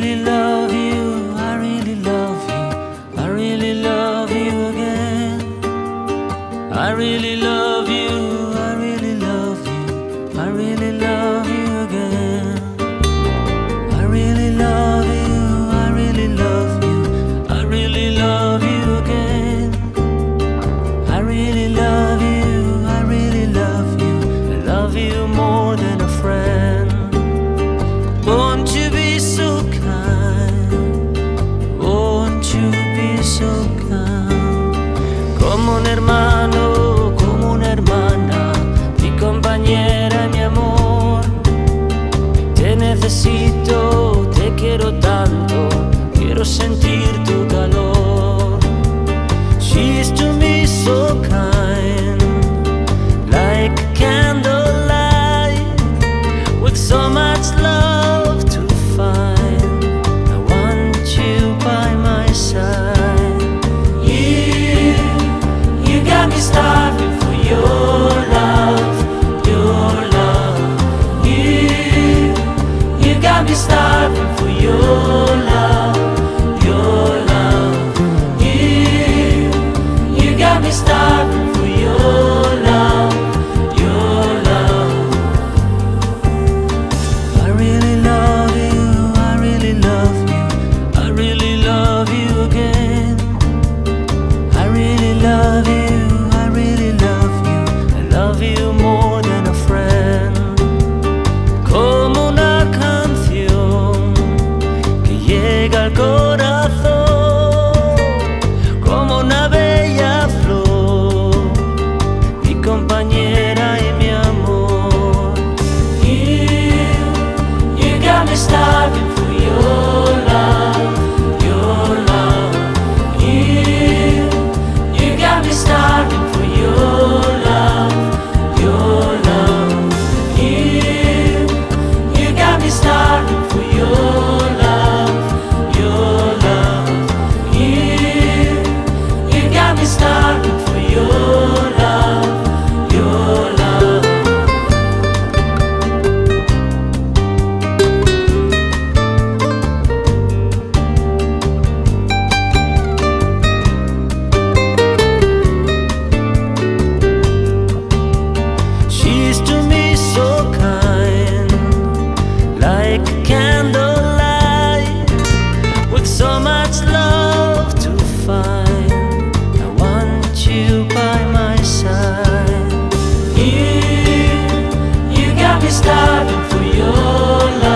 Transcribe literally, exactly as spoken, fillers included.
really love you, I really love you, I really love you again. I really love you, I really love you, I really love you again. I really love you, I really love you, I really love you again. I really love you, I really love you, I love you more than a friend. Won't you be so kind? Won't you be so kind? Como un hermano, como una hermana, mi compañera, mi amor. Te necesito, te quiero tanto, quiero sentir tu calor. She used to be so kind, like a candlelight, with so much love. Starving for your love, your love. You, you got me starving for your love, your love. I really love you, I really love you, I really love you again. I really love you, I really love you, I love you more than a friend. Llega al corazón como una bella flor, mi compañera y mi amor. You, you got me starving for your love, your love. You, you got me starving for your love, your love. You, you got me starving for your love. Starving for your love, your love. She's to me so kind, like a candlelight, with so much love to find. Starving for your love.